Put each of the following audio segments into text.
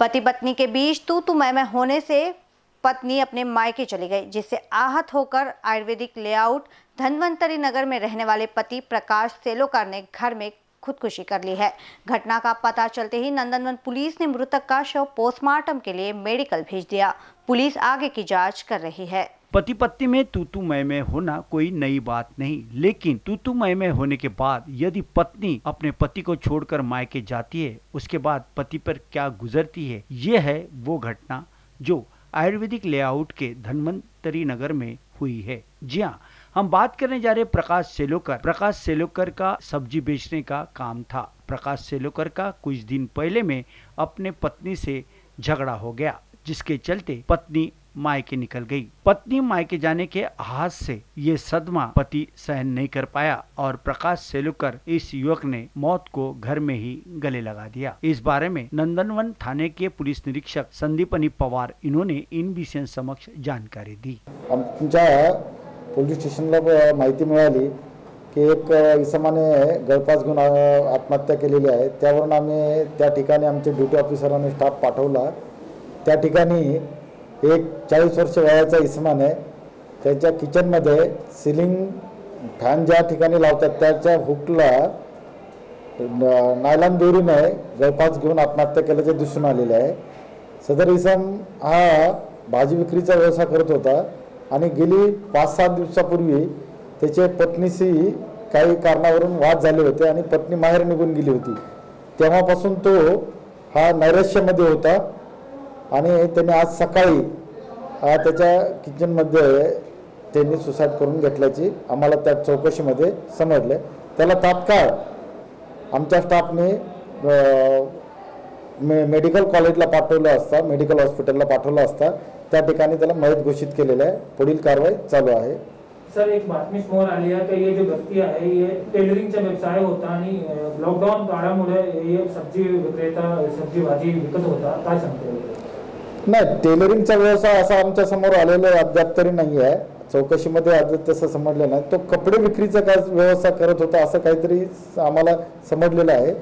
पति पत्नी के बीच तू तू मैं होने से पत्नी अपने मायके चली गई, जिससे आहत होकर आयुर्वेदिक लेआउट धन्वंतरी नगर में रहने वाले पति प्रकाश सेलोकर ने घर में खुदकुशी कर ली है। घटना का पता चलते ही नंदनवन पुलिस ने मृतक का शव पोस्टमार्टम के लिए मेडिकल भेज दिया। पुलिस आगे की जांच कर रही है। पति पत्नी में तूतू मैं होना कोई नई बात नहीं, लेकिन तूतू मैं होने के बाद यदि पत्नी अपने पति को छोड़कर मायके जाती है, उसके बाद पति पर क्या गुजरती है, ये है वो घटना जो आयुर्वेदिक लेआउट के धन्वंतरी नगर में हुई है। जी हाँ, हम बात करने जा रहे प्रकाश सेलोकर। प्रकाश सेलोकर का सब्जी बेचने का काम था। प्रकाश सेलोकर का कुछ दिन पहले में अपने पत्नी से झगड़ा हो गया, जिसके चलते पत्नी मायके निकल गई। पत्नी मायके जाने के आहत से ये सदमा पति सहन नहीं कर पाया और प्रकाश सेलोकर इस युवक ने मौत को घर में ही गले लगा दिया। इस बारे में नंदनवन थाने के पुलिस निरीक्षक संदीपनी पवार इन्होंने इनबीसीएन समक्ष जानकारी दी। आमच्या पोलीस स्टेशनला माहिती मिळाली की एक इसमाने गळफास घेऊन आत्महत्या केलेली आहे। त्यावरून आम्ही त्या ठिकाणी आमचे ड्यूटी ऑफिसरांनी स्टाफ पाठवला। त्या ठिकाणी एक 40 वर्ष वयाचा इसमान आहे। त्याच्या किचनमध्ये सीलिंग फॅन ज्या ठिकाणी लावतात त्याच्या हुकला नायलॉन दोरीने गळफास घेऊन आत्महत्या केल्याचे दिसून आलेले आहे। सदर इसम हा भाजी विक्रीचा व्यवसाय करत होता आणि गेली 5-7 दिवसापूर्वी त्याच्या पत्नीशी काही कारणावरून वाद झाले होते आणि पत्नी माहेर निघून गेली होती। तेव्हापासून तो हा नैराश्यामध्ये होता आणि त्याने आज सकाळी त्याच्या किचन मध्ये त्यांनी सुसाइड करून घेतल्याची आम्हाला त्या चौकशीमध्ये समजले। त्याला तात्काळ आमच्या स्टाफने मेडिकल कॉलेजला पाठवलं असता, मेडिकल हॉस्पिटलला पाठवलं असता त्या ठिकाणी त्याला मयत घोषित केलेलं आहे। पुढील कारवाई चालू आहे। सर, एक बातमी समोर आली आहे की हे जो व्यक्ती आहे हे टेलरिंगचा व्यवसाय होता आणि लॉकडाऊन काळामुळे हे सब्जी विक्रेता सब्जी भाजी विकत होता। काय सांगतो? नाही, टेलरिंगचा व्यवसाय असा आमच्या समोर आलेला अद्याप तरी नाही आहे। चौकशीमध्ये अद्याप तसं समजलं नाही। तो कपडे विक्रीचा व्यवसाय करत होता असं काहीतरी आम्हाला समजलेलं आहे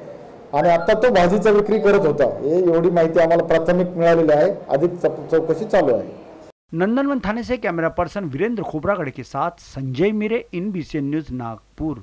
आणि आता तो भाजीचा विक्री करत होता। हे एवढी माहिती आम्हाला प्राथमिक मिळालेली आहे। अधिक चौकशी चालू आहे। नंदनवन थाने से कैमरा पर्सन वीरेन्द्र खोबरागड़ के साथ संजय मीरे, इनबीसीएन न्यूज नागपुर।